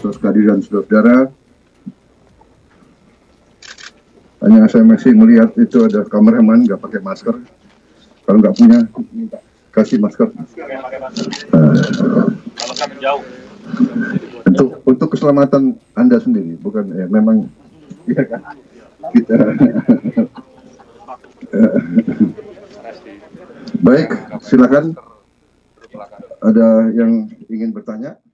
kasih atas kehadiran saudara-saudara. Hanya saya masih melihat itu ada kameraman nggak pakai masker. Kalau nggak punya, minta kasih masker. Kalau sampai jauh. Untuk keselamatan Anda sendiri, bukan ya memang ya kan? Kita. Baik, silakan. Ada yang ingin bertanya?